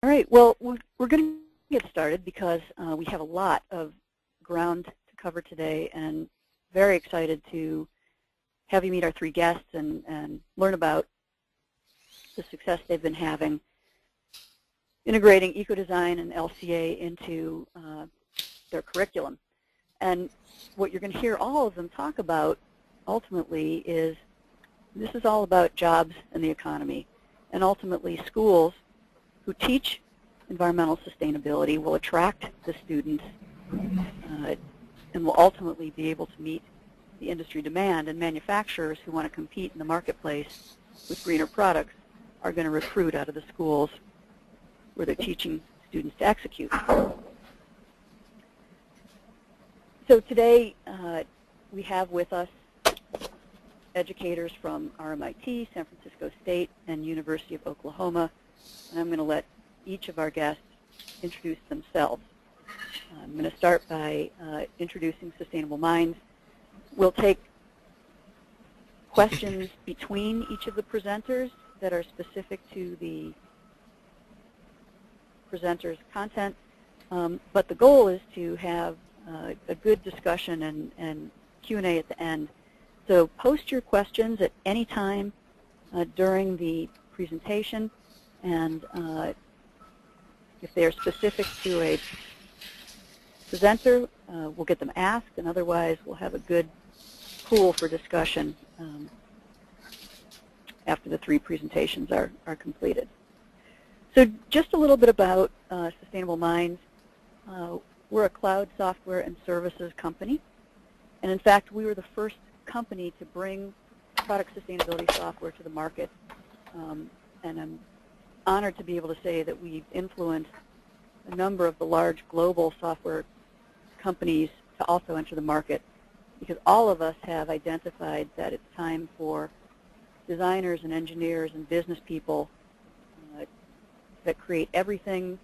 All right, well, we're going to get started because we have a lot of ground to cover today, and very excited to have you meet our three guests and learn about the success they've been having integrating eco-design and LCA into their curriculum. And what you're going to hear all of them talk about ultimately is this is all about jobs and the economy, and ultimately schools who teach environmental sustainability will attract the students and will ultimately be able to meet the industry demand, and manufacturers who want to compete in the marketplace with greener products are going to recruit out of the schools where they're teaching students to execute. So today we have with us educators from RMIT, San Francisco State, and University of Oklahoma. And I'm going to let each of our guests introduce themselves. I'm going to start by introducing Sustainable Minds. We'll take questions between each of the presenters that are specific to the presenter's content. But the goal is to have a good discussion and Q&A at the end. So post your questions at any time during the presentation. And if they are specific to a presenter, we'll get them asked, and otherwise we'll have a good pool for discussion after the three presentations are completed. So just a little bit about Sustainable Minds. We're a cloud software and services company. And in fact, we were the first company to bring product sustainability software to the market. And I'm honored to be able to say that we've influenced a number of the large global software companies to also enter the market, because all of us have identified that it's time for designers and engineers and business people that create everything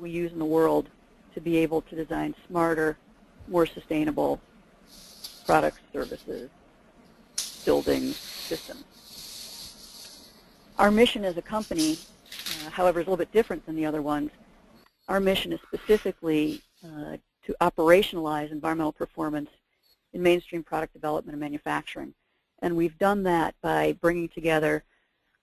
we use in the world to be able to design smarter, more sustainable products, services, buildings, systems. Our mission as a company, however, is a little bit different than the other ones. Our mission is specifically to operationalize environmental performance in mainstream product development and manufacturing. And we've done that by bringing together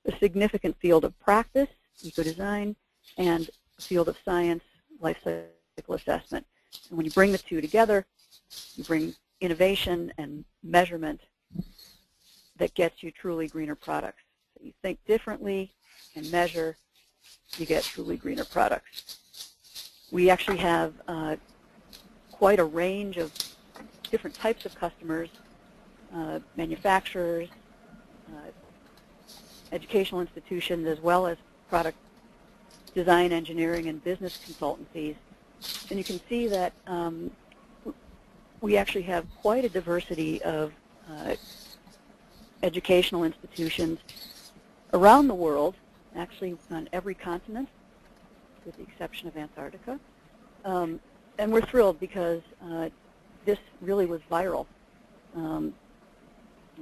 a significant field of practice, eco-design, and a field of science, life cycle assessment. And when you bring the two together, you bring innovation and measurement that gets you truly greener products. So you think differently and measure, you get truly greener products. We actually have quite a range of different types of customers, manufacturers, educational institutions, as well as product design, engineering, and business consultancies. And you can see that we actually have quite a diversity of educational institutions around the world, actually on every continent, with the exception of Antarctica. And we're thrilled because this really was viral.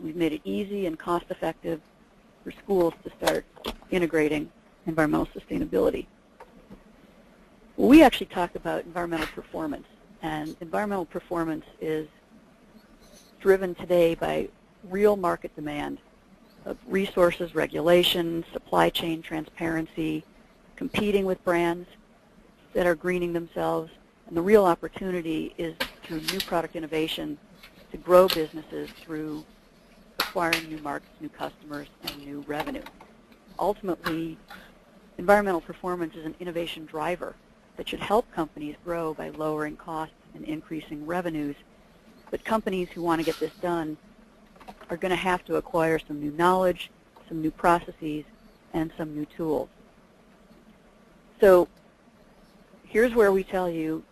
We've made it easy and cost-effective for schools to start integrating environmental sustainability. We actually talk about environmental performance, and environmental performance is driven today by real market demand of resources, regulation, supply chain transparency, competing with brands that are greening themselves. And the real opportunity is through new product innovation to grow businesses through acquiring new markets, new customers, and new revenue. Ultimately, environmental performance is an innovation driver that should help companies grow by lowering costs and increasing revenues. But companies who want to get this done are going to have to acquire some new knowledge, some new processes, and some new tools. So here's where we tell you,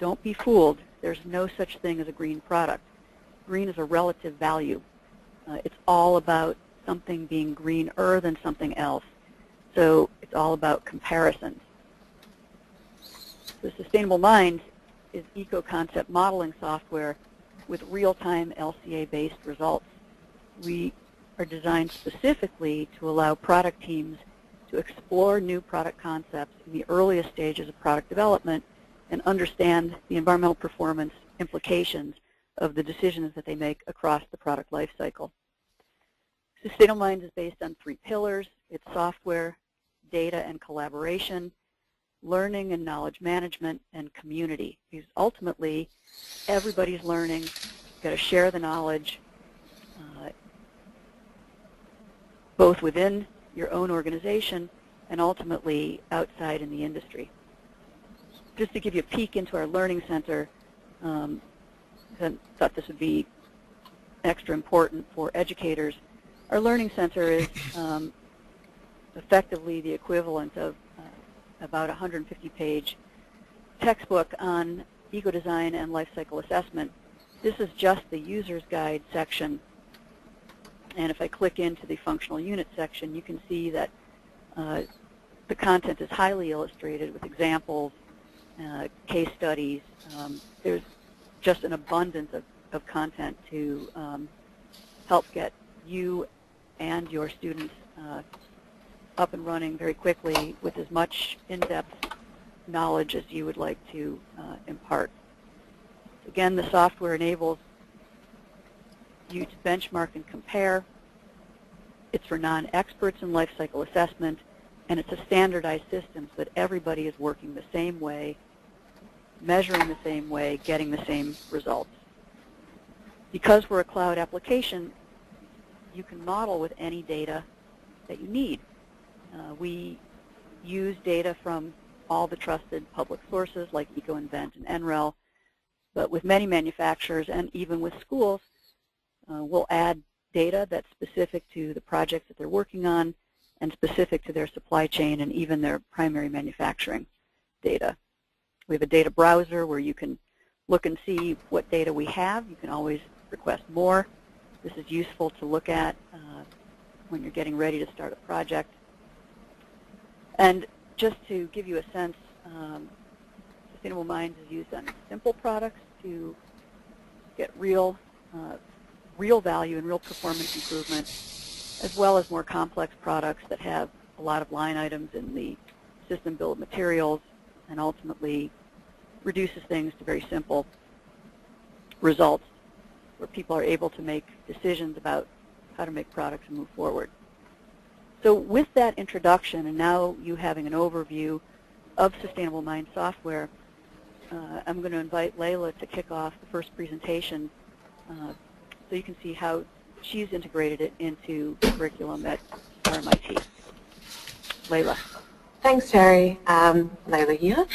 don't be fooled. There's no such thing as a green product. Green is a relative value. It's all about something being greener than something else. So it's all about comparisons. The Sustainable Minds is eco-concept modeling software with real-time LCA-based results. We are designed specifically to allow product teams to explore new product concepts in the earliest stages of product development and understand the environmental performance implications of the decisions that they make across the product life cycle. Sustainable Minds is based on three pillars. It's software, data and collaboration, learning and knowledge management, and community. Because ultimately, everybody's learning. You've got to share the knowledge both within your own organization and ultimately outside in the industry. Just to give you a peek into our learning center, I thought this would be extra important for educators. Our learning center is effectively the equivalent of about a 150-page textbook on eco-design and life cycle assessment. This is just the user's guide section. And if I click into the functional unit section, you can see that the content is highly illustrated with examples, case studies. There's just an abundance of content to help get you and your students up and running very quickly with as much in-depth knowledge as you would like to impart. Again, the software enables you to benchmark and compare. It's for non-experts in life cycle assessment, and it's a standardized system so that everybody is working the same way, measuring the same way, getting the same results. Because we're a cloud application, you can model with any data that you need. We use data from all the trusted public sources like EcoInvent and NREL, but with many manufacturers and even with schools, we'll add data that's specific to the projects that they're working on and specific to their supply chain and even their primary manufacturing data. We have a data browser where you can look and see what data we have. You can always request more. This is useful to look at when you're getting ready to start a project. And just to give you a sense, Sustainable Minds is used on simple products to get real value and real performance improvement, as well as more complex products that have a lot of line items in the system bill of materials and ultimately reduces things to very simple results where people are able to make decisions about how to make products and move forward. So with that introduction and now you having an overview of Sustainable Minds software, I'm going to invite Layla to kick off the first presentation so you can see how she's integrated it into the curriculum at RMIT. Layla. Thanks, Terry. Layla here.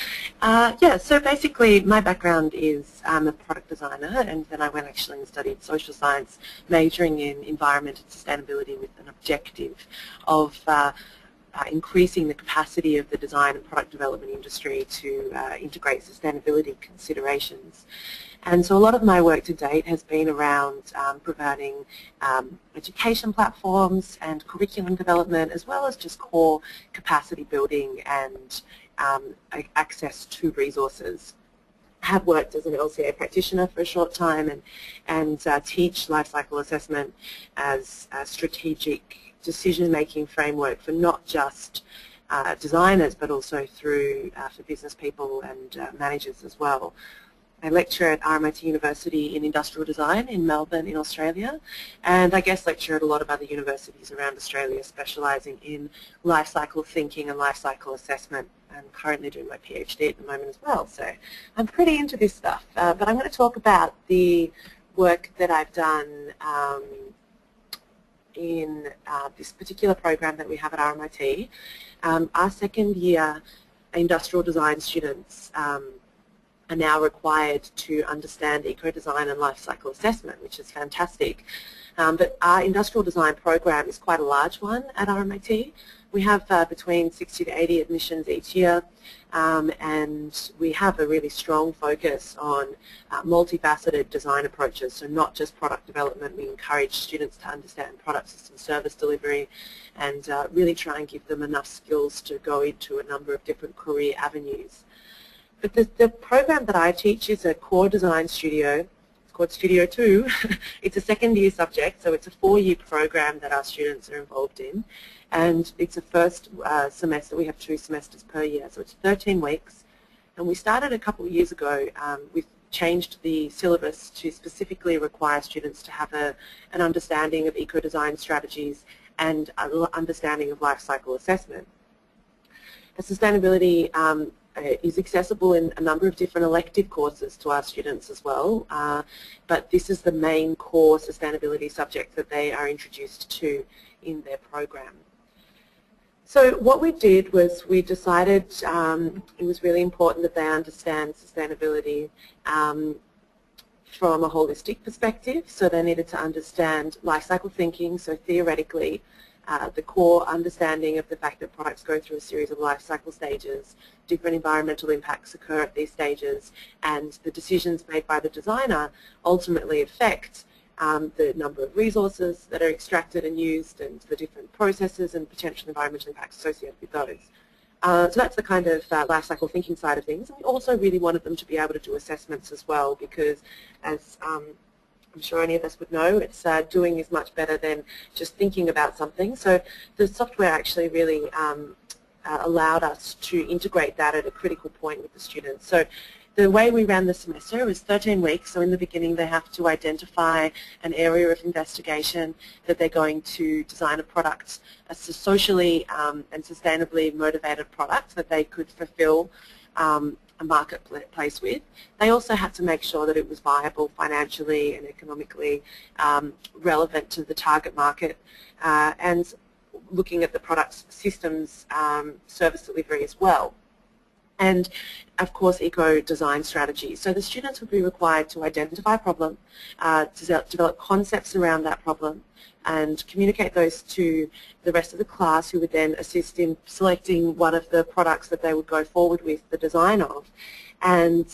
So basically my background is I'm a product designer, and then I went actually and studied social science, majoring in environment and sustainability with an objective of increasing the capacity of the design and product development industry to integrate sustainability considerations. And so a lot of my work to date has been around providing education platforms and curriculum development, as well as just core capacity building and access to resources. I have worked as an LCA practitioner for a short time and teach life cycle assessment as a strategic decision-making framework for not just designers, but also through for business people and managers as well. I lecture at RMIT University in Industrial Design in Melbourne in Australia, and I guest lecture at a lot of other universities around Australia specialising in life cycle thinking and life cycle assessment. I'm currently doing my PhD at the moment as well, so I'm pretty into this stuff. But I'm going to talk about the work that I've done in this particular program that we have at RMIT. Our second year industrial design students are now required to understand eco-design and life cycle assessment, which is fantastic. But our industrial design program is quite a large one at RMIT. We have between 60 to 80 admissions each year, and we have a really strong focus on multifaceted design approaches, so not just product development. We encourage students to understand product system service delivery and really try and give them enough skills to go into a number of different career avenues. But the program that I teach is a core design studio. It's called Studio 2. It's a second year subject, so it's a 4-year program that our students are involved in. and it's a first semester. We have 2 semesters per year, so it's 13 weeks. And we started a couple of years ago. We've changed the syllabus to specifically require students to have an understanding of eco-design strategies and an understanding of life cycle assessment. And sustainability is accessible in a number of different elective courses to our students as well, but this is the main core sustainability subject that they are introduced to in their program. So what we did was we decided it was really important that they understand sustainability from a holistic perspective, so they needed to understand life cycle thinking, so theoretically the core understanding of the fact that products go through a series of life cycle stages, different environmental impacts occur at these stages, and the decisions made by the designer ultimately affect the number of resources that are extracted and used and the different processes and potential environmental impacts associated with those. So that's the kind of life cycle thinking side of things. And we also really wanted them to be able to do assessments as well, because as I'm sure any of us would know, it's doing is much better than just thinking about something. So the software actually really allowed us to integrate that at a critical point with the students. So the way we ran the semester was 13 weeks, so in the beginning they have to identify an area of investigation that they're going to design a product, a socially and sustainably motivated product that they could fulfill a marketplace with. They also had to make sure that it was viable financially and economically relevant to the target market, and looking at the product's systems service delivery as well. And, of course, eco-design strategies. So the students would be required to identify a problem, to develop concepts around that problem, and communicate those to the rest of the class, who would then assist in selecting one of the products that they would go forward with the design of. And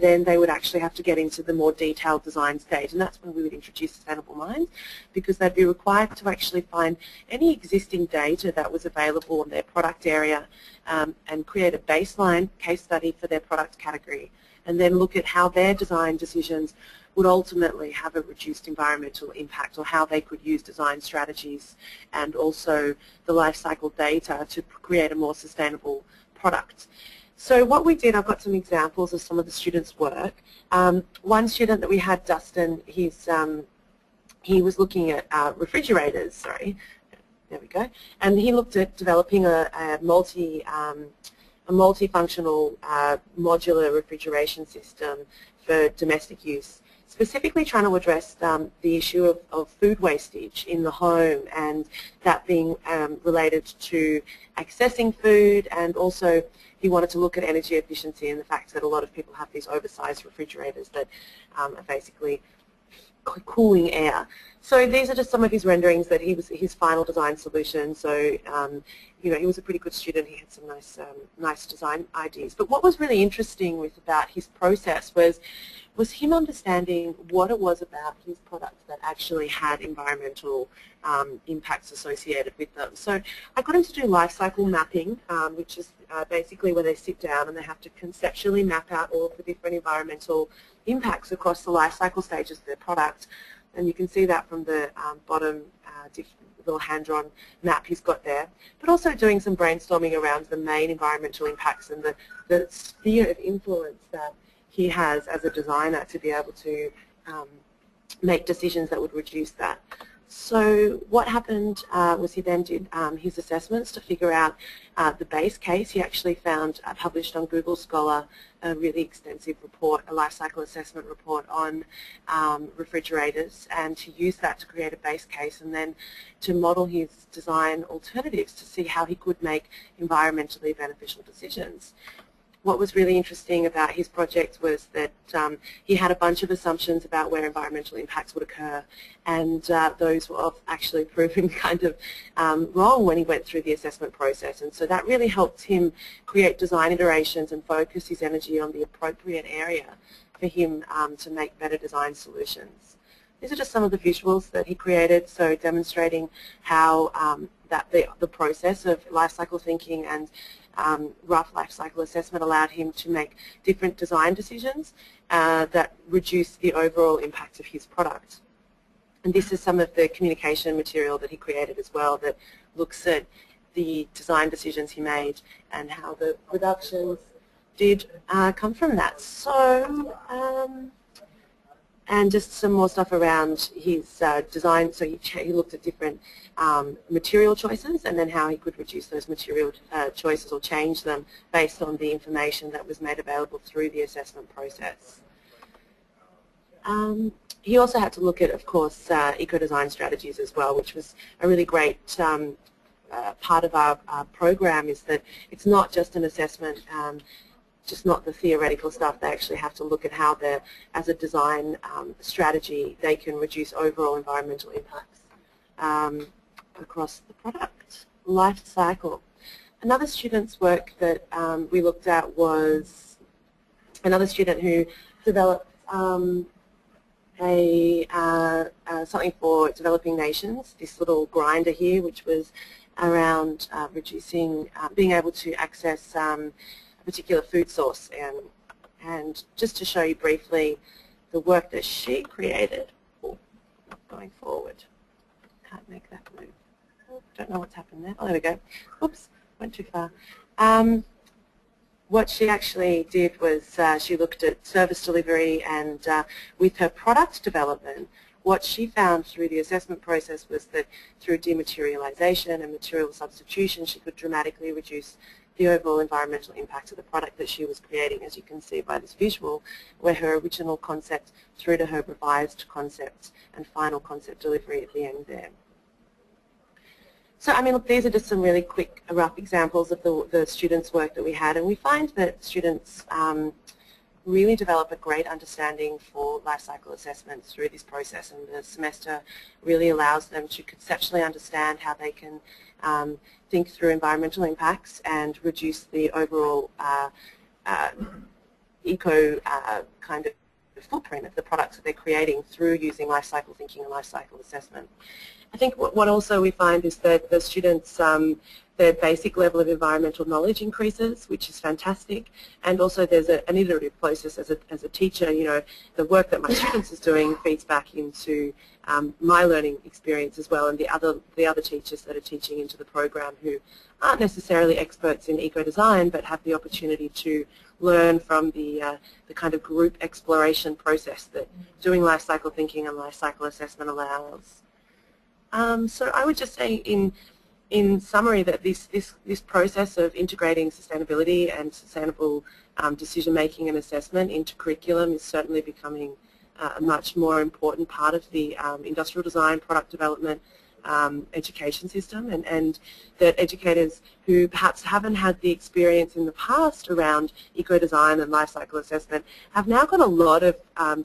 then they would actually have to get into the more detailed design stage, and that's when we would introduce Sustainable Minds, because they'd be required to actually find any existing data that was available on their product area and create a baseline case study for their product category, and then look at how their design decisions would ultimately have a reduced environmental impact, or how they could use design strategies and also the life cycle data to create a more sustainable product. So what we did, I've got some examples of some of the students' work. One student that we had, Dustin, he was looking at refrigerators, sorry, there we go, and he looked at developing a multifunctional modular refrigeration system for domestic use, specifically trying to address the issue of food wastage in the home, and that being related to accessing food, and also he wanted to look at energy efficiency and the fact that a lot of people have these oversized refrigerators that are basically cooling air. So these are just some of his renderings that he was, his final design solution. So you know, he was a pretty good student. He had some nice, nice design ideas. But what was really interesting about his process was him understanding what it was about his products that actually had environmental impacts associated with them. So I got him to do life cycle mapping, which is basically where they sit down and they have to conceptually map out all of the different environmental impacts across the life cycle stages of their product. And you can see that from the bottom little hand-drawn map he's got there, but also doing some brainstorming around the main environmental impacts and the sphere of influence that he has as a designer to be able to make decisions that would reduce that. So what happened was he then did his assessments to figure out the base case. He actually found, published on Google Scholar, a really extensive report, a life cycle assessment report on refrigerators, and to use that to create a base case and then to model his design alternatives to see how he could make environmentally beneficial decisions. What was really interesting about his project was that he had a bunch of assumptions about where environmental impacts would occur, and those were actually proven kind of wrong when he went through the assessment process. And so that really helped him create design iterations and focus his energy on the appropriate area for him to make better design solutions. These are just some of the visuals that he created, so demonstrating how that the process of life cycle thinking and rough life cycle assessment allowed him to make different design decisions that reduce the overall impact of his product. And this is some of the communication material that he created as well that looks at the design decisions he made and how the reductions did come from that. So, and just some more stuff around his design. So he looked at different material choices and then how he could reduce those material choices or change them based on the information that was made available through the assessment process. He also had to look at, of course, eco-design strategies as well, which was a really great part of our program, is that it's not just an assessment, just not the theoretical stuff. They actually have to look at how they're, as a design strategy, they can reduce overall environmental impacts across the product life cycle. Another student's work that we looked at was another student who developed something for developing nations, this little grinder here, which was around reducing, being able to access particular food source, and just to show you briefly the work that she created. Oh, not going forward. Can't make that move. Oh, don't know what's happened there. Oh, there we go. Oops, went too far. What she actually did was she looked at service delivery, and with her product development, what she found through the assessment process was that through dematerialization and material substitution, she could dramatically reduce the overall environmental impact of the product that she was creating, as you can see by this visual, where her original concept through to her revised concept and final concept delivery at the end there. So, I mean, look, these are just some really quick, rough examples of the students' work that we had, and we find that students really develop a great understanding for life cycle assessments through this process, and the semester really allows them to conceptually understand how they can think through environmental impacts and reduce the overall eco kind of footprint of the products that they're creating through using life cycle thinking and life cycle assessment. I think what also we find is that the students, their basic level of environmental knowledge increases, which is fantastic, and also there's an iterative process as a teacher. You know, the work that my students is doing feeds back into my learning experience as well, and the other teachers that are teaching into the program who aren't necessarily experts in eco-design but have the opportunity to learn from the kind of group exploration process that doing life cycle thinking and life cycle assessment allows. So I would just say in summary that this process of integrating sustainability and sustainable decision making and assessment into curriculum is certainly becoming a much more important part of the industrial design, product development, education system, and that educators who perhaps haven't had the experience in the past around eco-design and life cycle assessment have now got a lot of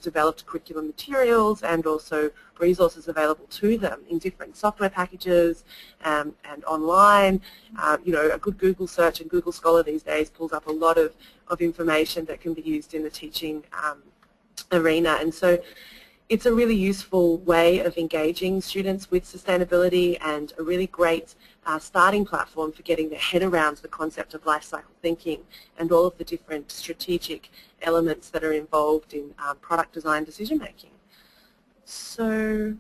developed curriculum materials and also resources available to them in different software packages and online. You know, a good Google search and Google Scholar these days pulls up a lot of information that can be used in the teaching arena, and so it's a really useful way of engaging students with sustainability and a really great starting platform for getting their head around the concept of life cycle thinking and all of the different strategic elements that are involved in product design decision making. So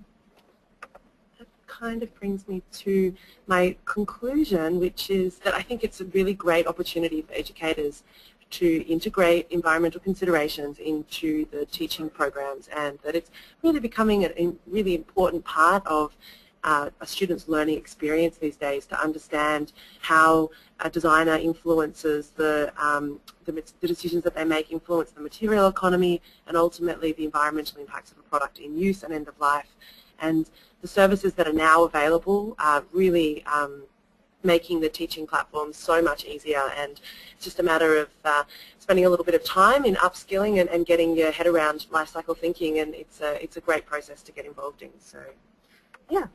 that kind of brings me to my conclusion, which is that I think it's a really great opportunity for educators to integrate environmental considerations into the teaching programs, and that it's really becoming a really important part of a student's learning experience these days, to understand how a designer influences the decisions that they make influence the material economy and ultimately the environmental impacts of a product in use and end of life. And the services that are now available are really making the teaching platform so much easier, and it's just a matter of spending a little bit of time in upskilling and getting your head around life cycle thinking, and it's a great process to get involved in. So, yeah,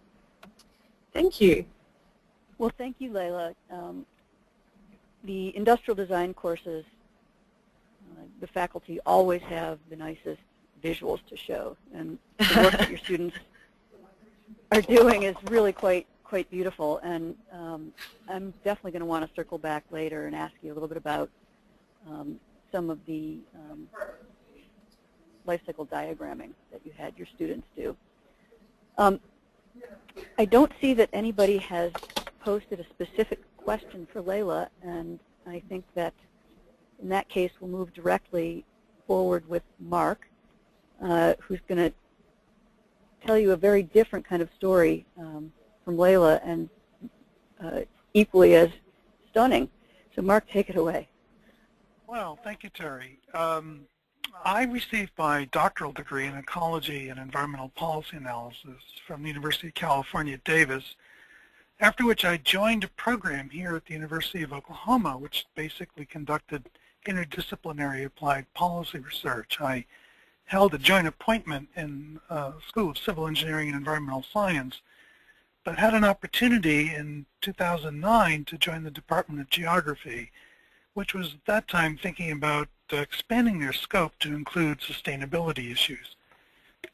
thank you. Well, thank you, Layla. The industrial design courses, the faculty always have the nicest visuals to show, and the work that your students are doing is really quite beautiful, and I'm definitely going to want to circle back later and ask you a little bit about some of the life cycle diagramming that you had your students do. I don't see that anybody has posted a specific question for Layla, and I think that in that case we'll move directly forward with Mark, who's going to tell you a very different kind of story from Layla, and equally as stunning. So Mark, take it away. Well, thank you, Terry. I received my doctoral degree in ecology and environmental policy analysis from the University of California at Davis, after which I joined a program here at the University of Oklahoma, which basically conducted interdisciplinary applied policy research. I held a joint appointment in School of Civil Engineering and Environmental Science, but had an opportunity in 2009 to join the Department of Geography, which was at that time thinking about expanding their scope to include sustainability issues.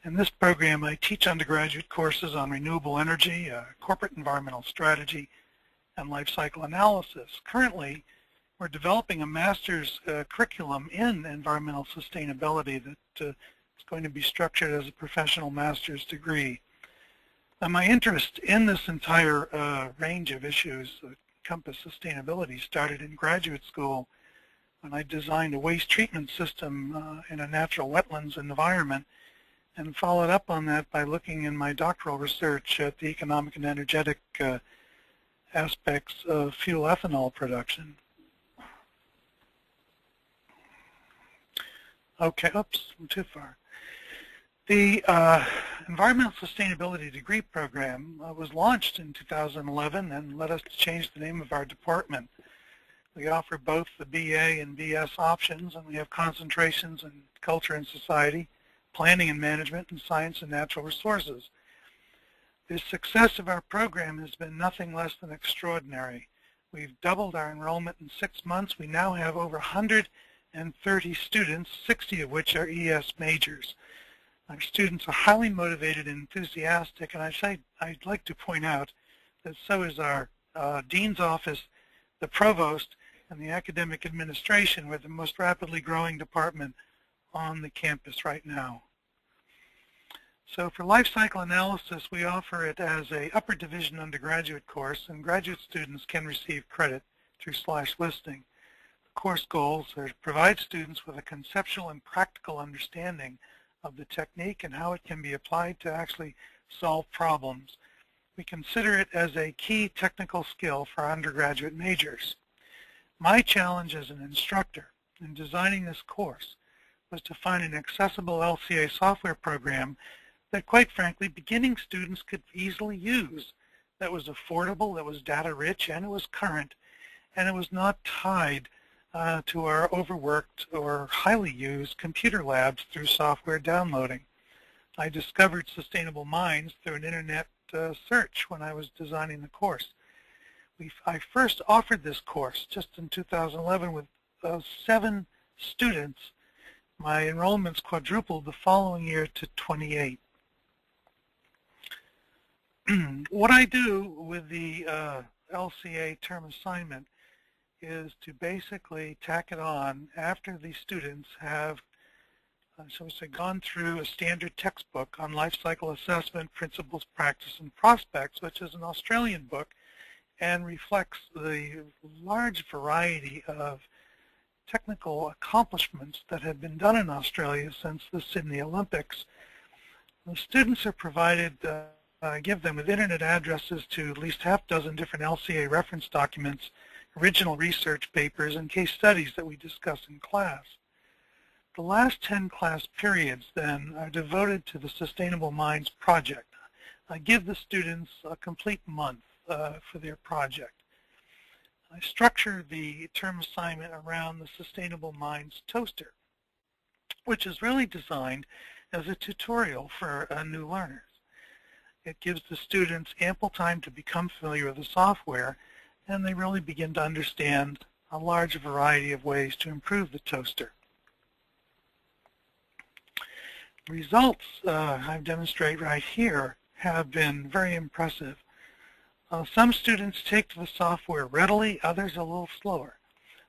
In this program, I teach undergraduate courses on renewable energy, corporate environmental strategy, and life cycle analysis. Currently, we're developing a master's curriculum in environmental sustainability that is going to be structured as a professional master's degree. And my interest in this entire range of issues encompass sustainability started in graduate school when I designed a waste treatment system in a natural wetlands environment, and followed up on that by looking in my doctoral research at the economic and energetic aspects of fuel ethanol production. Okay, oops, I'm too far. The Environmental Sustainability Degree Program was launched in 2011 and led us to change the name of our department. We offer both the BA and BS options, and we have concentrations in culture and society, planning and management, and science and natural resources. The success of our program has been nothing less than extraordinary. We've doubled our enrollment in 6 months. We now have over 130 students, 60 of which are ES majors. Our students are highly motivated and enthusiastic, and I'd like to point out that so is our dean's office, the provost, and the academic administration. We're the most rapidly growing department on the campus right now. So for life cycle analysis, we offer it as an upper division undergraduate course, and graduate students can receive credit through slash listing. The course goals are to provide students with a conceptual and practical understanding of the technique and how it can be applied to actually solve problems. We consider it as a key technical skill for undergraduate majors. My challenge as an instructor in designing this course was to find an accessible LCA software program that, quite frankly, beginning students could easily use, that was affordable, that was data-rich, and it was current, and it was not tied to our overworked or highly used computer labs through software downloading. I discovered Sustainable Minds through an internet search when I was designing the course. I first offered this course just in 2011 with 7 students. My enrollments quadrupled the following year to 28. What I do with the LCA term assignment is to basically tack it on after the students have, so we say, gone through a standard textbook on life cycle assessment, principles, practice, and prospects, which is an Australian book and reflects the large variety of technical accomplishments that have been done in Australia since the Sydney Olympics. The students are provided, give them with internet addresses to at least half dozen different LCA reference documents, original research papers, and case studies that we discuss in class. The last 10 class periods, then, are devoted to the Sustainable Minds project. I give the students a complete month for their project. I structure the term assignment around the Sustainable Minds Toaster, which is really designed as a tutorial for new learners. It gives the students ample time to become familiar with the software, and they really begin to understand a large variety of ways to improve the toaster. Results I demonstrate right here have been very impressive. Some students take to the software readily, others a little slower.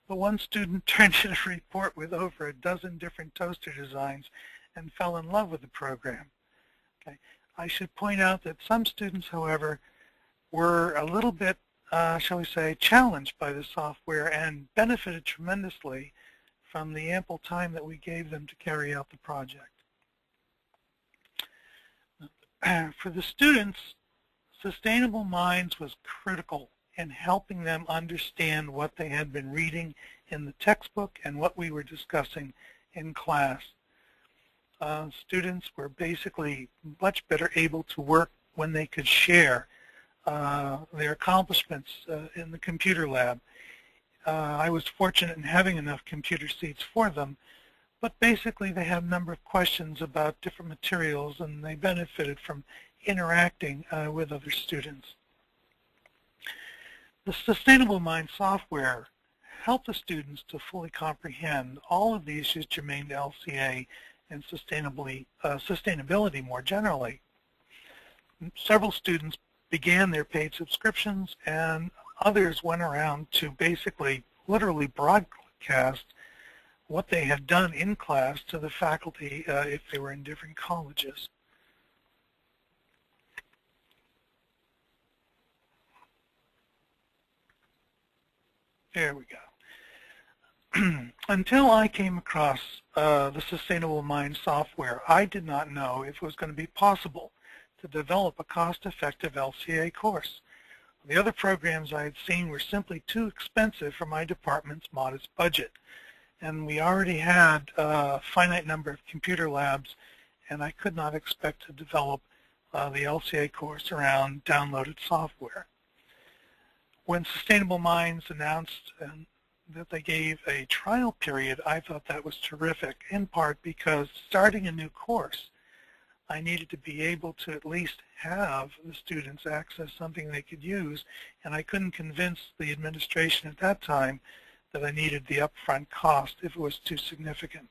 But one student turned in a report with over a dozen different toaster designs and fell in love with the program. Okay. I should point out that some students, however, were a little bit, shall we say, challenged by the software and benefited tremendously from the ample time that we gave them to carry out the project. For the students, Sustainable Minds was critical in helping them understand what they had been reading in the textbook and what we were discussing in class. Students were basically much better able to work when they could share their accomplishments in the computer lab. I was fortunate in having enough computer seats for them, but basically they had a number of questions about different materials and they benefited from interacting with other students. The Sustainable Mind software helped the students to fully comprehend all of the issues germane to LCA and sustainability more generally. Several students began their paid subscriptions and others went around to basically literally broadcast what they had done in class to the faculty if they were in different colleges. There we go. Until I came across the Sustainable Minds software, I did not know if it was going to be possible to develop a cost-effective LCA course. The other programs I had seen were simply too expensive for my department's modest budget. And we already had a finite number of computer labs, and I could not expect to develop the LCA course around downloaded software. When Sustainable Minds announced that they gave a trial period, I thought that was terrific, in part because starting a new course, I needed to be able to at least have the students access something they could use, and I couldn't convince the administration at that time that I needed the upfront cost if it was too significant.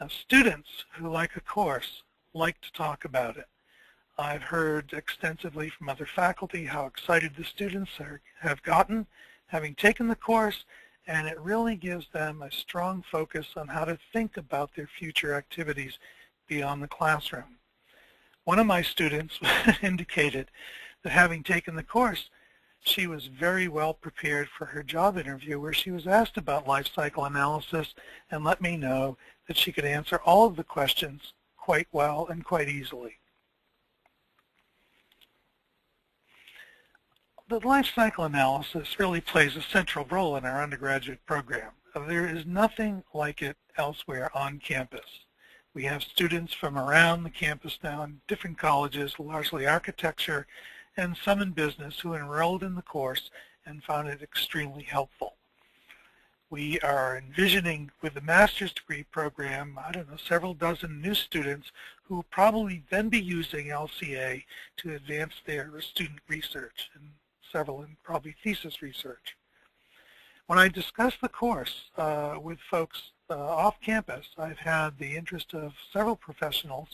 Now, students who like a course like to talk about it. I've heard extensively from other faculty how excited the students have gotten having taken the course, and it really gives them a strong focus on how to think about their future activities beyond the classroom. One of my students indicated that having taken the course, she was very well prepared for her job interview where she was asked about life cycle analysis and let me know that she could answer all of the questions quite well and quite easily. The life cycle analysis really plays a central role in our undergraduate program. There is nothing like it elsewhere on campus. We have students from around the campus now in different colleges, largely architecture, and some in business who enrolled in the course and found it extremely helpful. We are envisioning with the master's degree program, I don't know, several dozen new students who will probably then be using LCA to advance their student research. And several in probably thesis research. When I discuss the course with folks off campus, I've had the interest of several professionals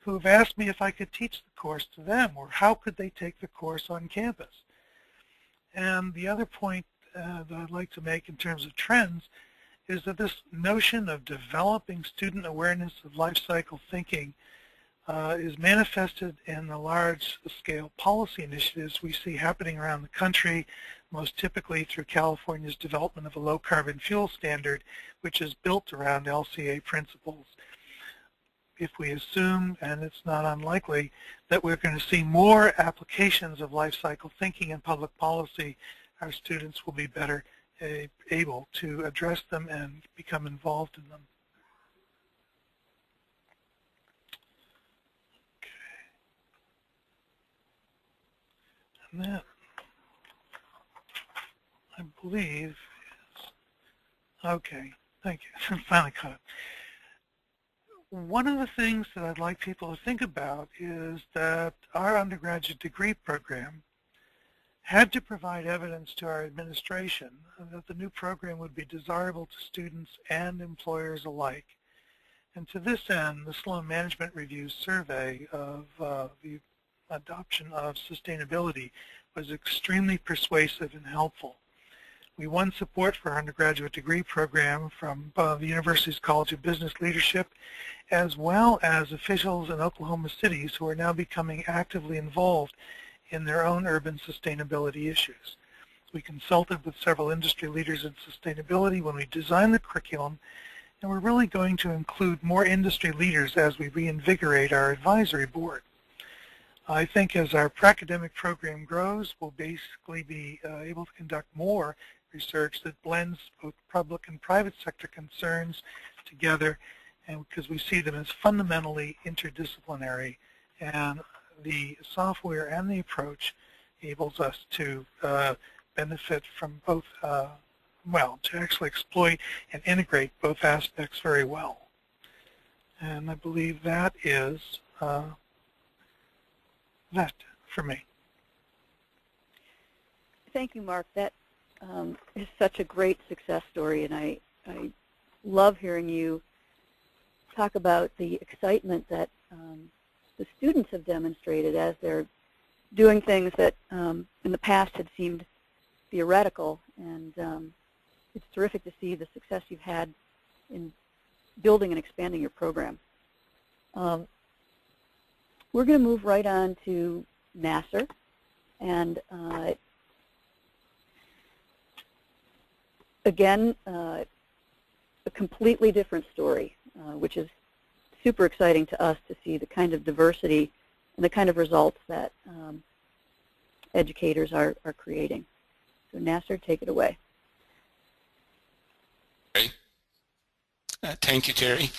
who have asked me if I could teach the course to them or how could they take the course on campus. And the other point that I'd like to make in terms of trends is that this notion of developing student awareness of life cycle thinking is manifested in the large-scale policy initiatives we see happening around the country, most typically through California's development of a low-carbon fuel standard, which is built around LCA principles. If we assume, and it's not unlikely, that we're going to see more applications of life cycle thinking in public policy, our students will be better able to address them and become involved in them. And that, I believe, is okay. Thank you. I finally caught up. One of the things that I'd like people to think about is that our undergraduate degree program had to provide evidence to our administration that the new program would be desirable to students and employers alike. And to this end, the Sloan Management Review survey of the adoption of sustainability was extremely persuasive and helpful. We won support for our undergraduate degree program from the university's College of Business Leadership, as well as officials in Oklahoma cities who are now becoming actively involved in their own urban sustainability issues. We consulted with several industry leaders in sustainability when we designed the curriculum, and we're really going to include more industry leaders as we reinvigorate our advisory board. I think as our pre-academic program grows, we'll basically be able to conduct more research that blends both public and private sector concerns together, and because we see them as fundamentally interdisciplinary, and the software and the approach enables us to benefit from both, to actually exploit and integrate both aspects very well. And I believe that is that for me. Thank you, Mark. That is such a great success story, and I love hearing you talk about the excitement that the students have demonstrated as they're doing things that in the past had seemed theoretical, and it's terrific to see the success you've had in building and expanding your program. We're going to move right on to Nasser, and again, a completely different story, which is super exciting to us to see the kind of diversity and the kind of results that educators are creating. So Nasser, take it away. Thank you, Terry.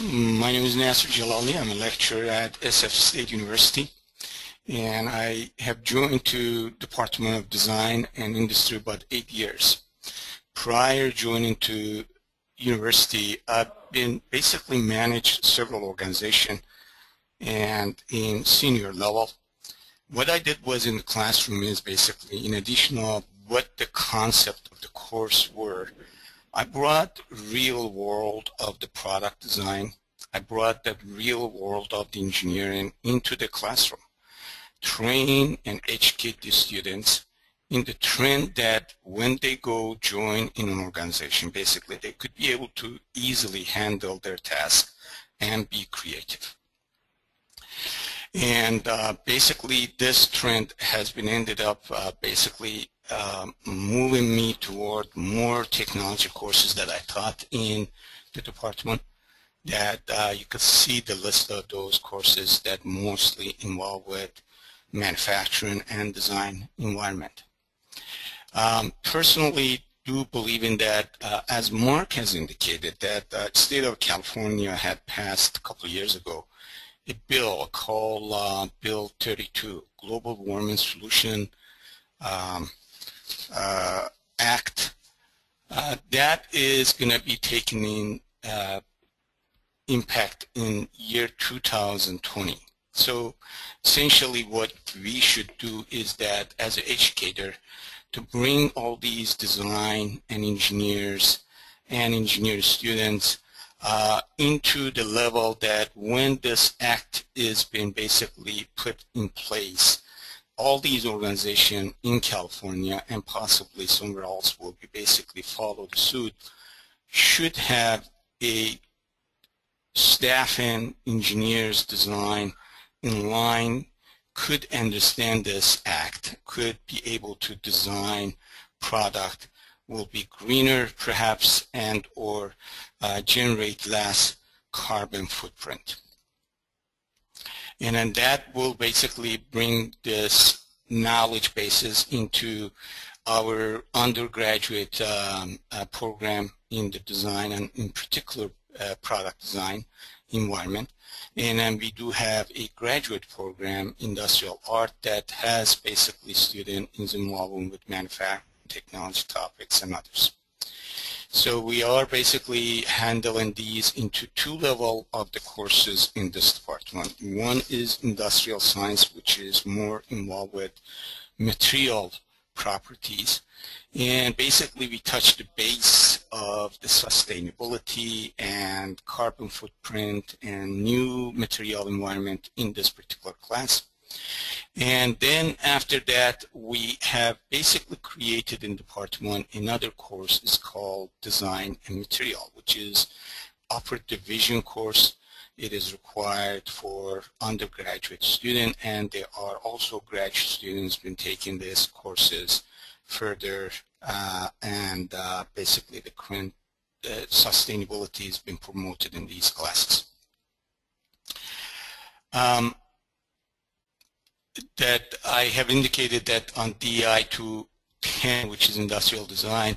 My name is Nasser Jalali. I'm a lecturer at SF State University, and I have joined to Department of Design and Industry about 8 years. Prior joining to university, I've been basically managed several organizations and in senior level. What I did was in the classroom is basically, in addition to what the concept of the course were, I brought real world of the product design. I brought that real world of the engineering into the classroom, train and educate the students in the trend that when they go join in an organization, basically they could be able to easily handle their task and be creative. And basically this trend has been ended up moving me toward more technology courses that I taught in the department, that you could see the list of those courses that mostly involve with manufacturing and design environment. Personally, do believe in that, as Mark has indicated, that the state of California had passed a couple of years ago a bill called Bill 32, Global Warming Solution Act, that is going to be taken in impact in year 2020. So essentially what we should do is that as an educator to bring all these design and engineering students into the level that when this act is being basically put in place, all these organizations in California and possibly somewhere else will be basically follow the suit, should have a staff and engineers design in line, could understand this act, could be able to design product, will be greener perhaps, and or generate less carbon footprint. And then that will basically bring this knowledge basis into our undergraduate program in the design and in particular product design environment. And then we do have a graduate program, industrial art, that has basically students involved with manufacturing technology topics and others. So we are basically handling these into two levels of the courses in this department. One is industrial science, which is more involved with material properties. And basically we touch the base of the sustainability and carbon footprint and new material environment in this particular class. And then after that, we have basically created in Department 1 another course. It's called Design and Material, which is upper division course. It is required for undergraduate students, and there are also graduate students been taking these courses further, and basically the current sustainability has been promoted in these classes. That I have indicated that on DI 210, which is industrial design,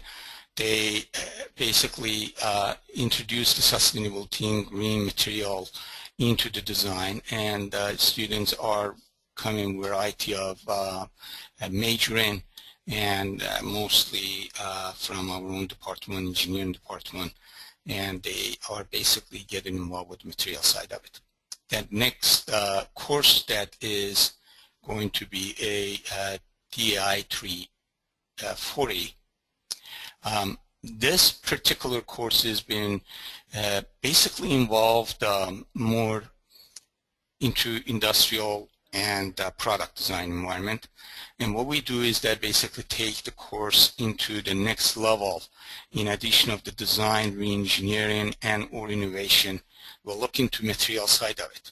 they basically introduced the sustainable team green material into the design, and students are coming variety of majoring, and mostly from our own department, engineering department, and they are basically getting involved with the material side of it. That next course that is going to be a DI 340. This particular course has been basically involved more into industrial and product design environment. And what we do is that basically take the course into the next level. In addition of the design, reengineering, and or innovation, we'll look into material side of it.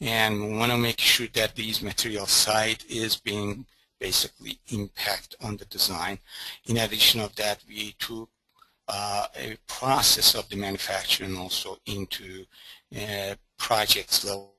And we want to make sure that these material side is being basically impact on the design. In addition of that, we took a process of the manufacturing also into projects level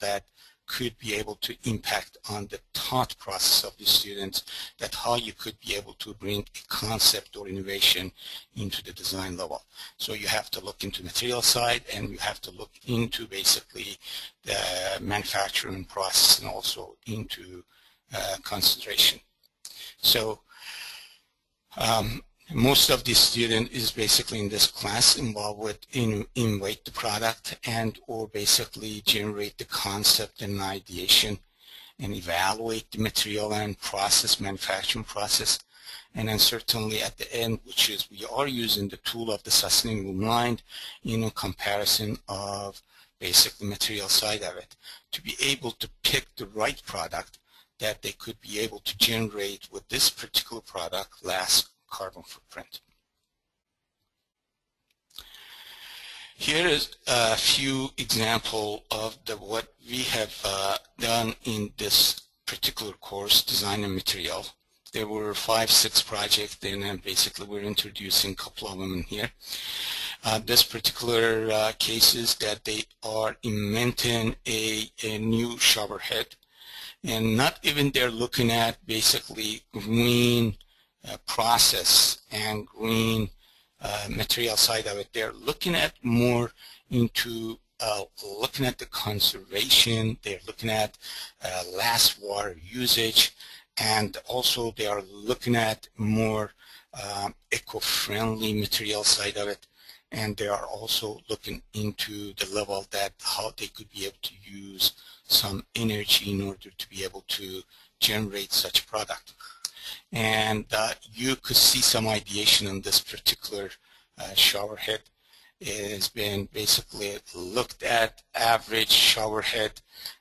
that could be able to impact on the thought process of the students, that how you could be able to bring a concept or innovation into the design level. So you have to look into material side, and you have to look into basically the manufacturing process, and also into concentration. So most of the student is basically in this class involved with innovate the product and or basically generate the concept and ideation, and evaluate the material and process, manufacturing process. And then certainly at the end, which is we are using the tool of the Sustainable Mind in a comparison of basically material side of it, to be able to pick the right product that they could be able to generate with this particular product less carbon footprint. Here is a few examples of what we have done in this particular course, Design and Material. There were 5, 6 projects, and basically we're introducing a couple of them here. This particular case is that they are inventing a new shower head. And not even they're looking at basically green process and green material side of it. They're looking at more into looking at the conservation. They're looking at less water usage, and also they are looking at more eco-friendly material side of it. And they are also looking into the level that how they could be able to use some energy in order to be able to generate such product. And you could see some ideation on this particular shower head. It has been basically looked at average shower head,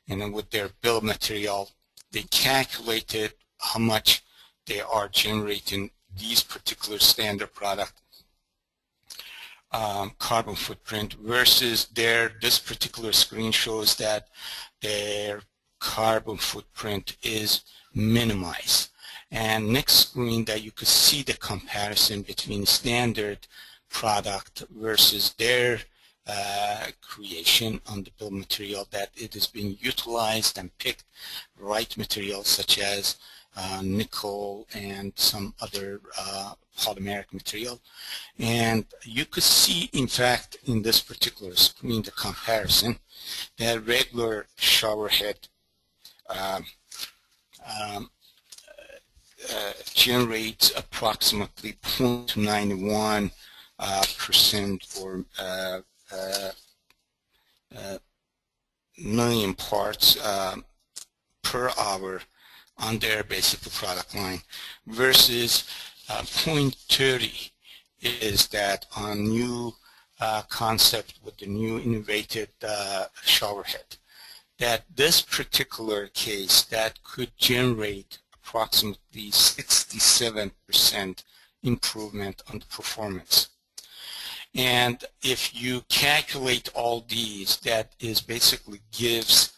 and then with their build material, they calculated how much they are generating these particular standard product carbon footprint versus this particular screen shows that their carbon footprint is minimized. And next screen that you could see the comparison between standard product versus their creation on the build material, that it is being utilized and picked right materials such as nickel and some other polymeric material. And you could see, in fact, in this particular screen, the comparison, the regular shower head generates approximately 0.91% or million parts per hour on their basic product line, versus 0.30 is that on new concept with the new innovative shower head. that this particular case that could generate approximately 67% improvement on the performance. And if you calculate all these, that is basically gives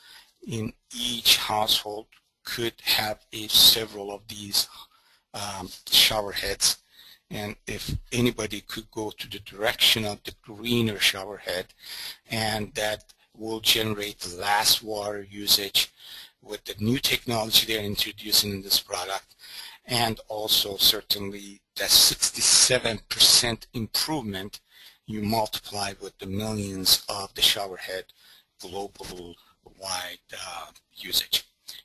in each household could have several of these shower heads. And if anybody could go to the direction of the greener shower head, and that will generate less water usage with the new technology they're introducing in this product, and also certainly that 67% improvement you multiply with the millions of the showerhead global wide usage.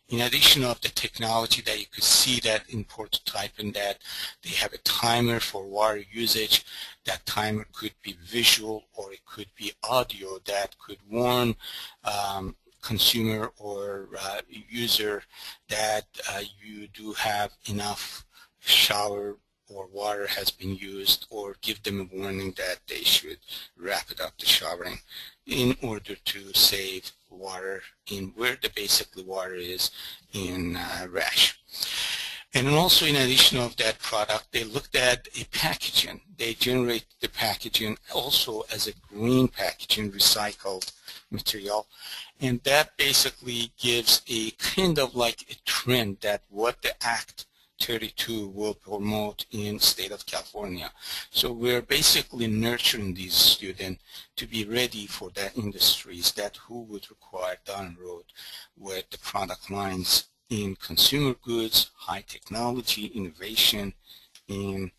In addition of the technology that you could see that in prototype, and that they have a timer for water usage. That timer could be visual or it could be audio that could warn consumer or user that you do have enough shower or water has been used, or give them a warning that they should wrap it up the showering in order to save water in where the basically water is in rash. And also in addition of that product, they looked at a packaging. They generate the packaging also as a green packaging, recycled material. And that basically gives a kind of like a trend that what the Act 32 will promote in the state of California. So we're basically nurturing these students to be ready for that industries that who would require down the road with the product lines in consumer goods, high technology, innovation in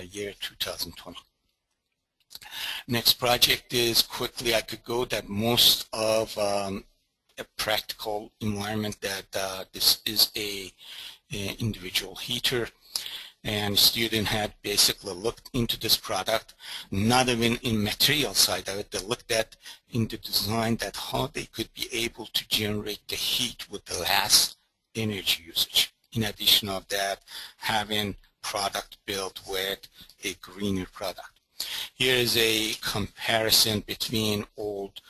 year 2020. Next project is quickly I could go that most of a practical environment that this is a individual heater, and student had basically looked into this product, not even in material side of it. They looked at in the design that how they could be able to generate the heat with the less energy usage. In addition of that, having product built with a greener product. Here is a comparison between old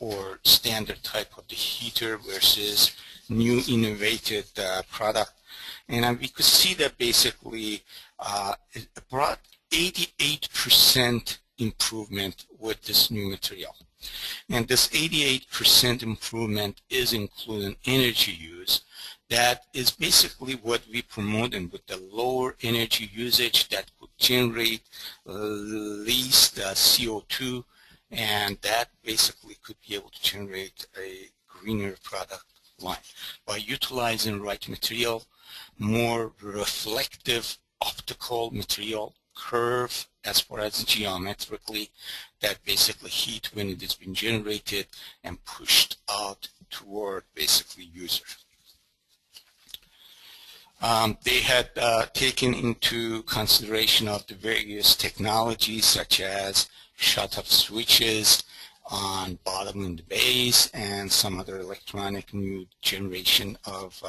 or standard type of the heater versus new innovative product, and we could see that basically it brought 88% improvement with this new material. And this 88% improvement is including energy use. That is basically what we promoting with the lower energy usage that would generate least CO2, and that basically could be able to generate a greener product line by utilizing right material, more reflective optical material, curve as far as geometrically, that basically heat when it has been generated and pushed out toward basically user. They had taken into consideration of the various technologies such as shut-off switches on bottom and base, and some other electronic new generation of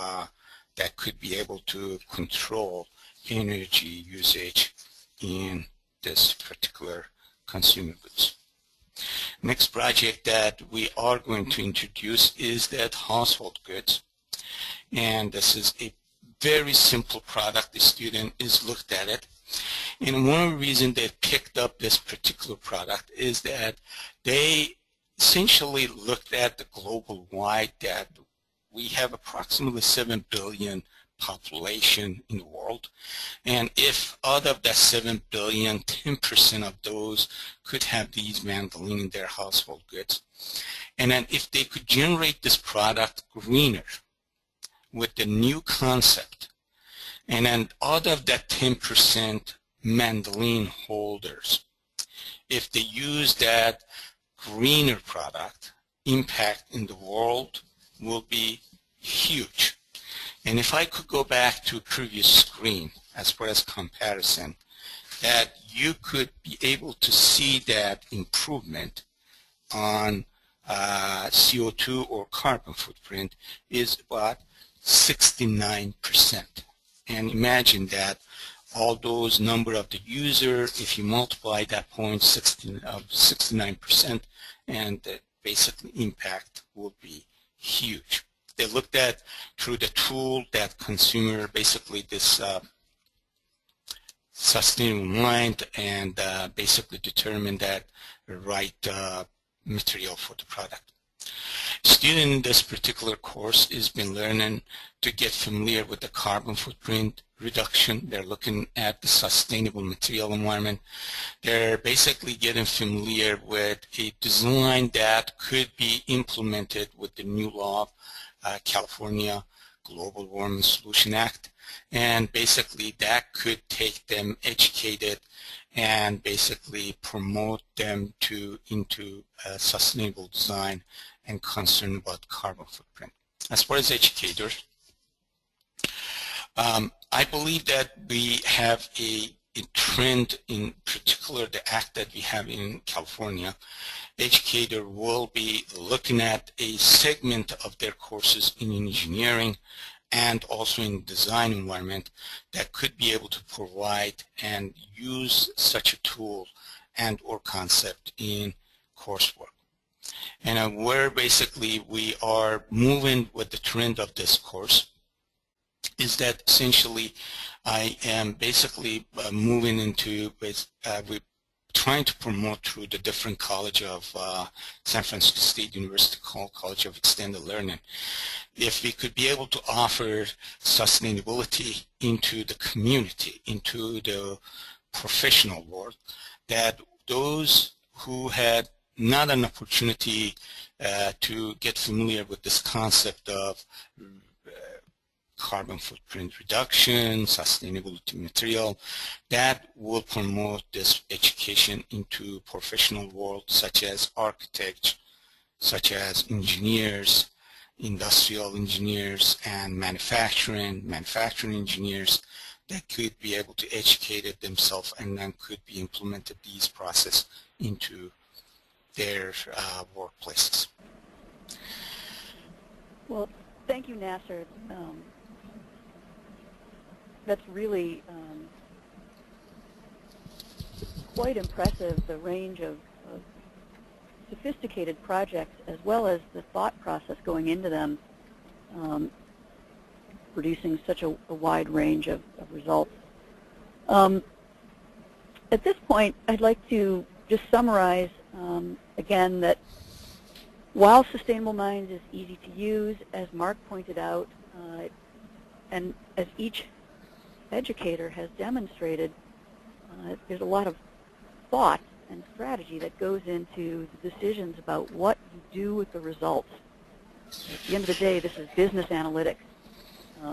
that could be able to control energy usage in this particular consumer goods. Next project that we are going to introduce is that household goods, and this is a very simple product. The student is looked at it. And one reason they picked up this particular product is that they essentially looked at the global wide that we have approximately 7 billion population in the world. And if out of that 7 billion, 10% of those could have these mandolin in their household goods. And then if they could generate this product greener with the new concept, and then out of that 10% mandolin holders, if they use that greener product, impact in the world will be huge. And if I could go back to a previous screen as far as comparison, that you could be able to see that improvement on CO2 or carbon footprint is about 69%. And imagine that all those number of the user, if you multiply that point 69% and basically impact will be huge. They looked at through the tool that consumer, basically this Sustainable Mind, and basically determined that right material for the product. Student in this particular course has been learning to get familiar with the carbon footprint reduction. They're looking at the sustainable material environment. They're basically getting familiar with a design that could be implemented with the new law of California Global Warming Solution Act, and basically that could take them educated and basically promote them to into sustainable design and concern about carbon footprint. As far as educators, I believe that we have a trend, in particular the act that we have in California. Educator will be looking at a segment of their courses in engineering and also in design environment that could be able to provide and use such a tool and or concept in coursework. And where basically we are moving with the trend of this course is that essentially I am basically moving into, we're trying to promote through the different college of San Francisco State University College of Extended Learning. If we could be able to offer sustainability into the community, into the professional world, that those who had not an opportunity to get familiar with this concept of carbon footprint reduction, sustainable material, that will promote this education into professional world, such as architects, such as engineers, industrial engineers, and manufacturing engineers, that could be able to educate it themselves and then could be implemented these processes into their workplaces. Well, thank you, Nasser. That's really quite impressive, the range of sophisticated projects as well as the thought process going into them, producing such a wide range of results. At this point, I'd like to just summarize again that while Sustainable Minds is easy to use, as Mark pointed out, and as each educator has demonstrated, there's a lot of thought and strategy that goes into the decisions about what you do with the results. At the end of the day, this is business analytics.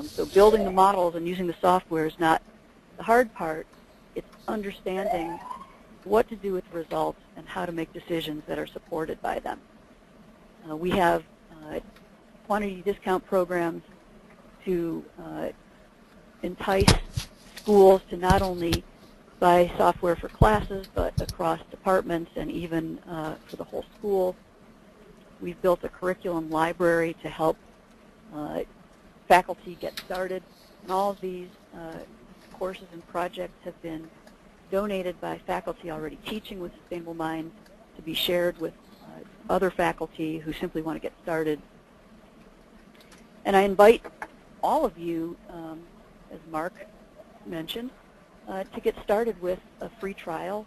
So building the models and using the software is not the hard part. It's understanding what to do with the results and how to make decisions that are supported by them. We have quantity discount programs to entice schools to not only buy software for classes, but across departments and even for the whole school. We've built a curriculum library to help faculty get started. And all of these courses and projects have been donated by faculty already teaching with Sustainable Minds to be shared with other faculty who simply want to get started. And I invite all of you, as Mark mentioned, to get started with a free trial.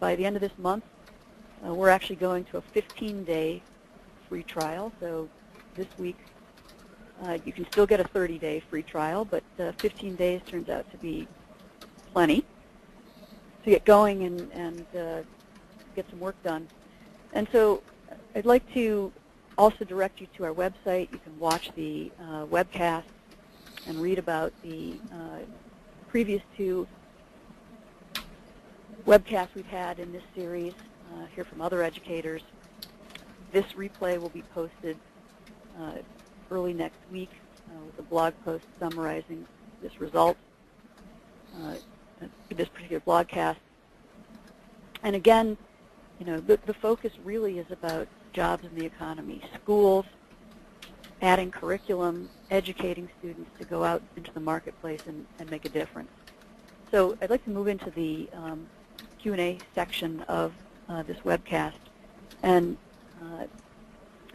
By the end of this month, we're actually going to a 15-day free trial. So this week, you can still get a 30-day free trial, but 15 days turns out to be plenty to get going and get some work done. And so I'd like to also direct you to our website. You can watch the webcast and read about the previous two webcasts we've had in this series, hear from other educators. This replay will be posted early next week with a blog post summarizing this result, this particular blogcast. And again, you know, the focus really is about jobs in the economy, schools, adding curriculum, educating students to go out into the marketplace and make a difference. So I'd like to move into the Q&A section of this webcast. And I'm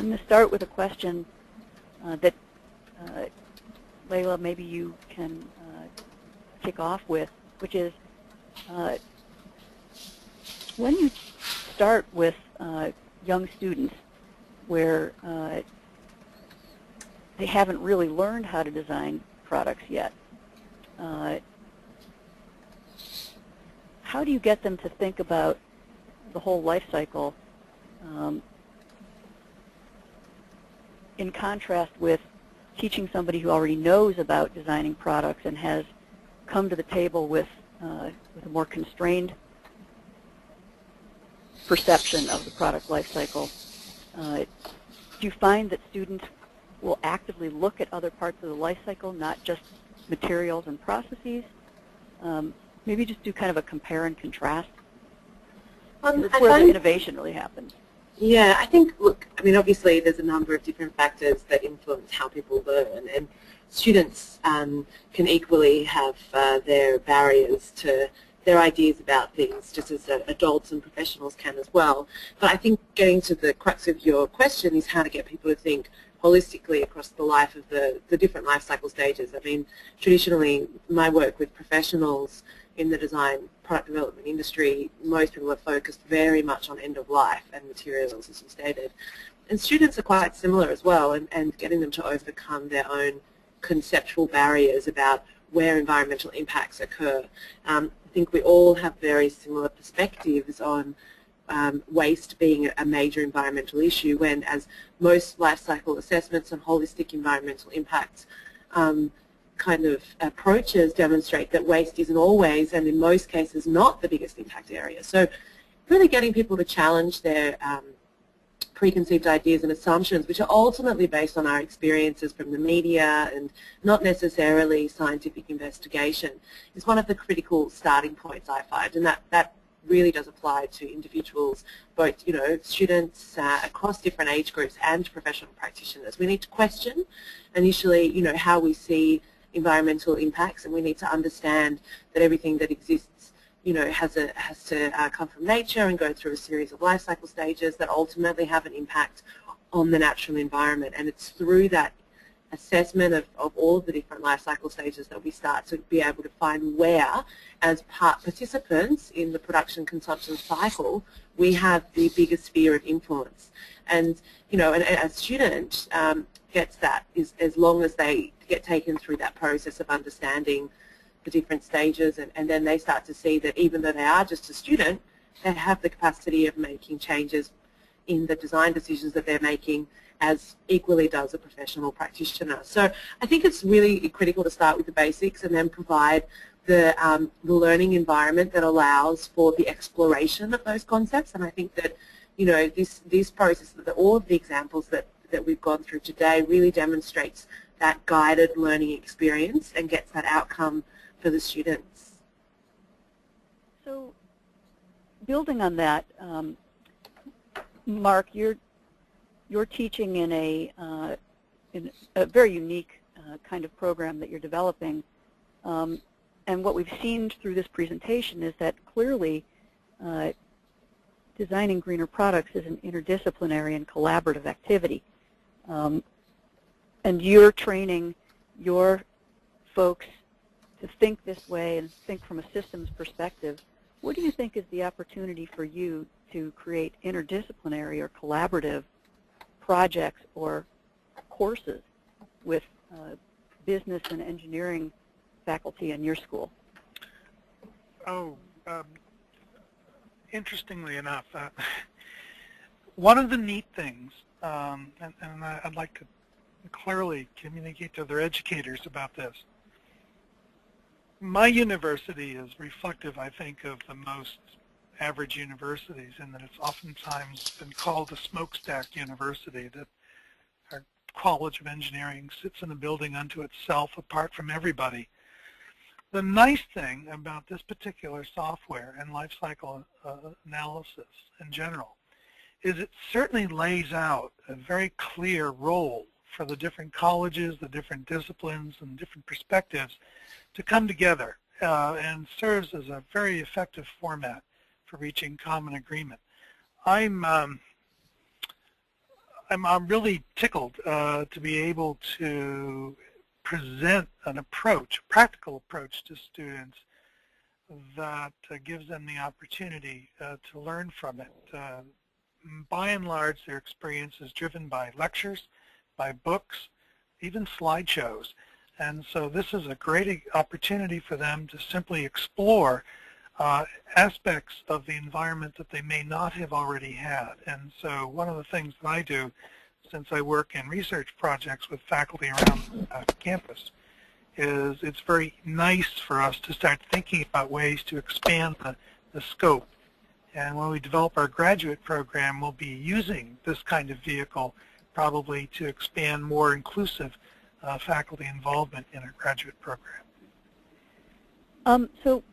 going to start with a question that Layla, maybe you can kick off with, which is when you start with young students where they haven't really learned how to design products yet, how do you get them to think about the whole life cycle in contrast with teaching somebody who already knows about designing products and has come to the table with a more constrained perception of the product life cycle? Do you find that students will actively look at other parts of the life cycle, not just materials and processes? Maybe just do kind of a compare and contrast. That's where the innovation really happens. Yeah, I think, look, I mean, obviously there's a number of different factors that influence how people learn, and students can equally have their barriers to their ideas about things, just as adults and professionals can as well. But I think getting to the crux of your question is how to get people to think holistically across the life of the different life cycle stages. I mean, traditionally, my work with professionals in the design product development industry, most people are focused very much on end of life and materials, as you stated. And students are quite similar as well, and getting them to overcome their own conceptual barriers about where environmental impacts occur. I think we all have very similar perspectives on waste being a major environmental issue, when, as most life cycle assessments and holistic environmental impacts kind of approaches demonstrate that waste isn't always, and in most cases, not the biggest impact area. So really getting people to challenge their preconceived ideas and assumptions, which are ultimately based on our experiences from the media and not necessarily scientific investigation, is one of the critical starting points, I find, and that really does apply to individuals, both, you know, students across different age groups and professional practitioners. We need to question initially, you know, how we see environmental impacts, and we need to understand that everything that exists, you know, has to come from nature and go through a series of life cycle stages that ultimately have an impact on the natural environment. And it's through that assessment of all of the different life cycle stages that we start to be able to find where, as participants in the production consumption cycle, we have the biggest sphere of influence. And, you know, and a student gets that as long as they get taken through that process of understanding the different stages, and then they start to see that even though they are just a student, they have the capacity of making changes in the design decisions that they're making, as equally does a professional practitioner. So I think it's really critical to start with the basics and then provide the learning environment that allows for the exploration of those concepts. And I think that, you know, this process, all of the examples that we've gone through today really demonstrates that guided learning experience and gets that outcome for the students. So building on that, Mark, you're teaching in a very unique kind of program that you're developing, and what we've seen through this presentation is that clearly designing greener products is an interdisciplinary and collaborative activity, and you're training your folks to think this way and think from a systems perspective. What do you think is the opportunity for you to create interdisciplinary or collaborative projects or courses with business and engineering faculty in your school? Oh, interestingly enough, one of the neat things, and I'd like to clearly communicate to their educators about this, my university is reflective, I think, of the most average universities, in that it's oftentimes been called a smokestack university, that our College of Engineering sits in a building unto itself apart from everybody. The nice thing about this particular software and life cycle analysis in general is it certainly lays out a very clear role for the different colleges, the different disciplines, and different perspectives to come together, and serves as a very effective format for reaching common agreement. I'm I'm really tickled to be able to present an approach, a practical approach to students that gives them the opportunity to learn from it. By and large, their experience is driven by lectures, by books, even slideshows. And so this is a great opportunity for them to simply explore aspects of the environment that they may not have already had. And so one of the things that I do, since I work in research projects with faculty around campus, is it's very nice for us to start thinking about ways to expand the scope. And when we develop our graduate program, we'll be using this kind of vehicle probably to expand more inclusive faculty involvement in our graduate program. So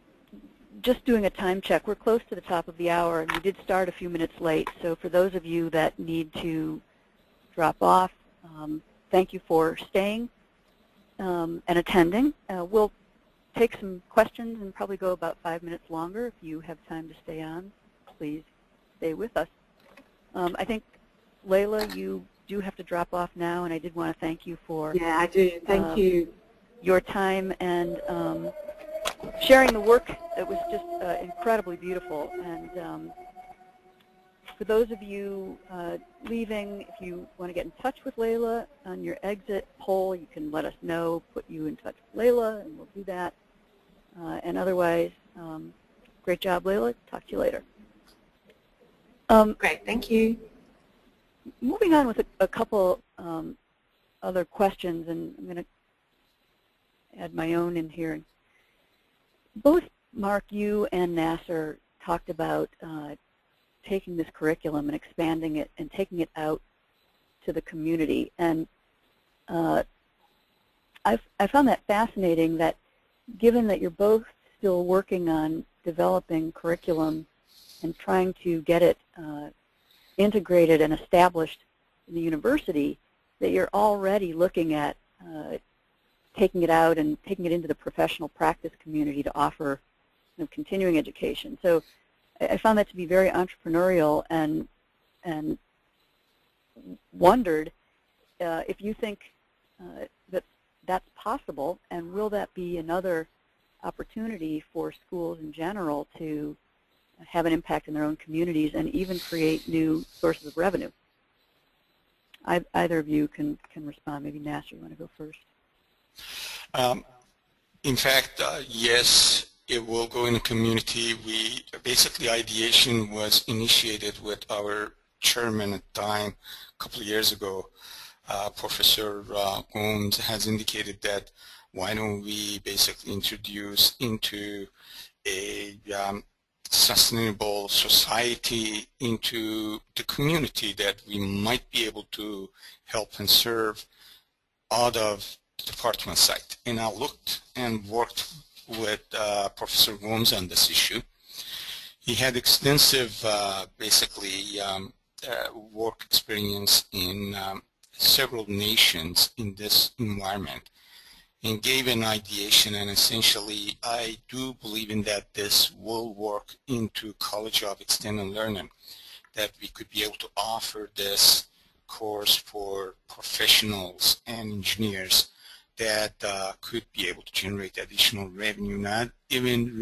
just doing a time check, we're close to the top of the hour, and we did start a few minutes late. So for those of you that need to drop off, thank you for staying and attending. We'll take some questions and probably go about 5 minutes longer. If you have time to stay on, please stay with us. I think, Layla, you do have to drop off now, and I did want to thank you for your time and sharing the work. It was just incredibly beautiful. And for those of you leaving, if you want to get in touch with Layla on your exit poll, you can let us know, put you in touch with Layla, and we'll do that. And otherwise, great job, Layla. Talk to you later. Great. Thank you. Moving on with a couple other questions, and I'm going to add my own in here. Both Mark, you and Nasser talked about taking this curriculum and expanding it and taking it out to the community. And I found that fascinating that given that you're both still working on developing curriculum and trying to get it integrated and established in the university, that you're already looking at taking it out and taking it into the professional practice community to offer continuing education. So I found that to be very entrepreneurial, and wondered if you think that that's possible, and will that be another opportunity for schools in general to have an impact in their own communities and even create new sources of revenue? Either of you can respond. Maybe Nasser, you want to go first? In fact, yes, it will go in the community. We basically, ideation was initiated with our chairman at the time a couple of years ago. Professor Holmes has indicated that why don't we basically introduce into a sustainable society into the community that we might be able to help and serve out of the department site. And I looked and worked with Professor Gomes on this issue. He had extensive basically work experience in several nations in this environment, and gave an ideation, and essentially I do believe in that this will work into College of Extended Learning, that we could be able to offer this course for professionals and engineers that could be able to generate additional revenue. Not even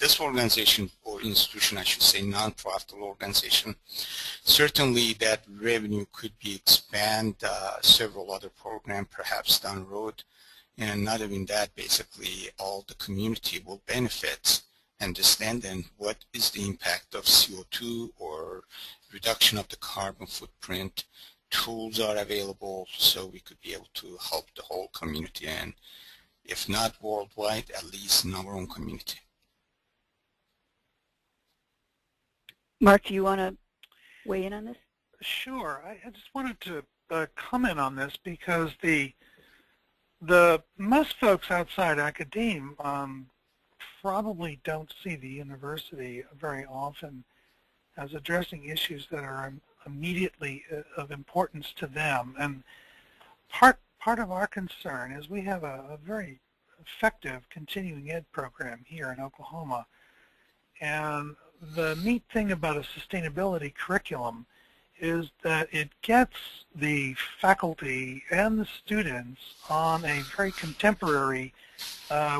this organization or institution, I should say, non-profitable organization, certainly that revenue could be expand several other programs perhaps down the road. And not even that, basically, all the community will benefit, understanding what is the impact of CO2 or reduction of the carbon footprint. Tools are available, so we could be able to help the whole community, and if not worldwide, at least in our own community. Mark, do you want to weigh in on this? Sure. I just wanted to comment on this because the most folks outside academe probably don't see the university very often as addressing issues that are immediately of importance to them. And part of our concern is we have a very effective continuing ed program here in Oklahoma. And the neat thing about a sustainability curriculum is that it gets the faculty and the students on a very contemporary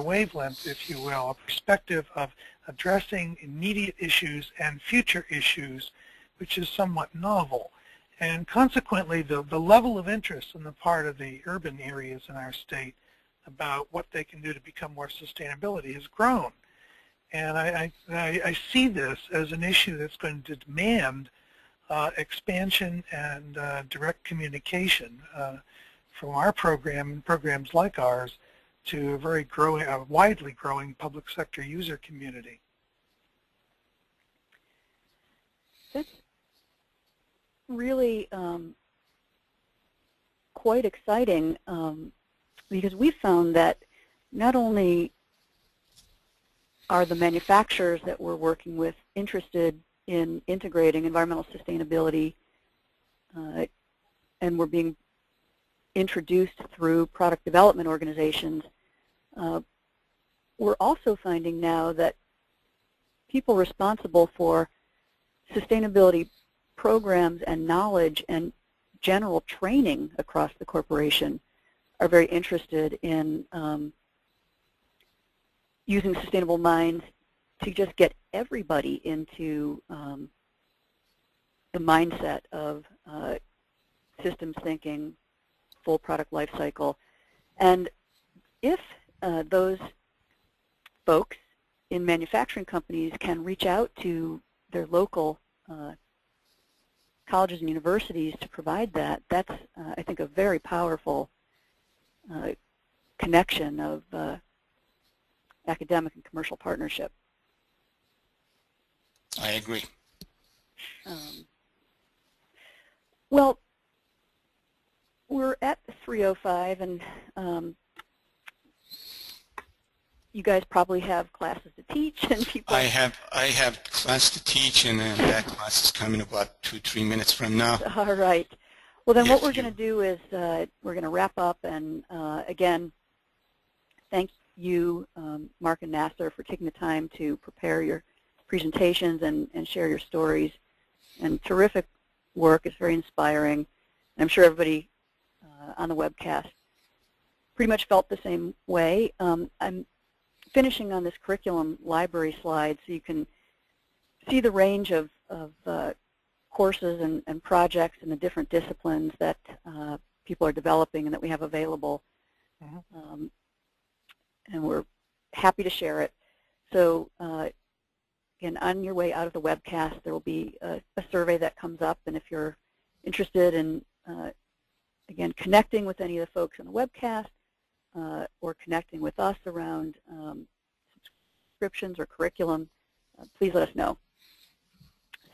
wavelength, if you will, a perspective of addressing immediate issues and future issues, which is somewhat novel. And consequently, the level of interest on the part of the urban areas in our state about what they can do to become more sustainability has grown. And I see this as an issue that's going to demand expansion and direct communication from our program and programs like ours to a very growing, a widely growing public sector user community. This really quite exciting because we found that not only are the manufacturers that we're working with interested in integrating environmental sustainability, and we're being introduced through product development organizations, we're also finding now that people responsible for sustainability programs and knowledge and general training across the corporation are very interested in using Sustainable Minds to just get everybody into the mindset of systems thinking, full product life cycle. And if those folks in manufacturing companies can reach out to their local colleges and universities to provide that, that's, I think, a very powerful connection of academic and commercial partnership. I agree. Well, we're at 3:05, and you guys probably have classes to teach, and people. I have class to teach, and that class is coming about 2-3 minutes from now. All right. Well, then, yes, what we're going to do is we're going to wrap up, and again, thank you, Mark and Nasser, for taking the time to prepare your presentations and share your stories, and terrific work. It's very inspiring. And I'm sure everybody on the webcast pretty much felt the same way. I'm finishing on this curriculum library slide so you can see the range of courses and projects in the different disciplines that people are developing and that we have available. Mm-hmm. And we're happy to share it. So again, on your way out of the webcast, there will be a survey that comes up. And if you're interested in, again, connecting with any of the folks on the webcast or connecting with us around subscriptions or curriculum, please let us know.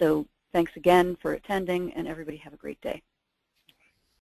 So thanks again for attending, and everybody have a great day.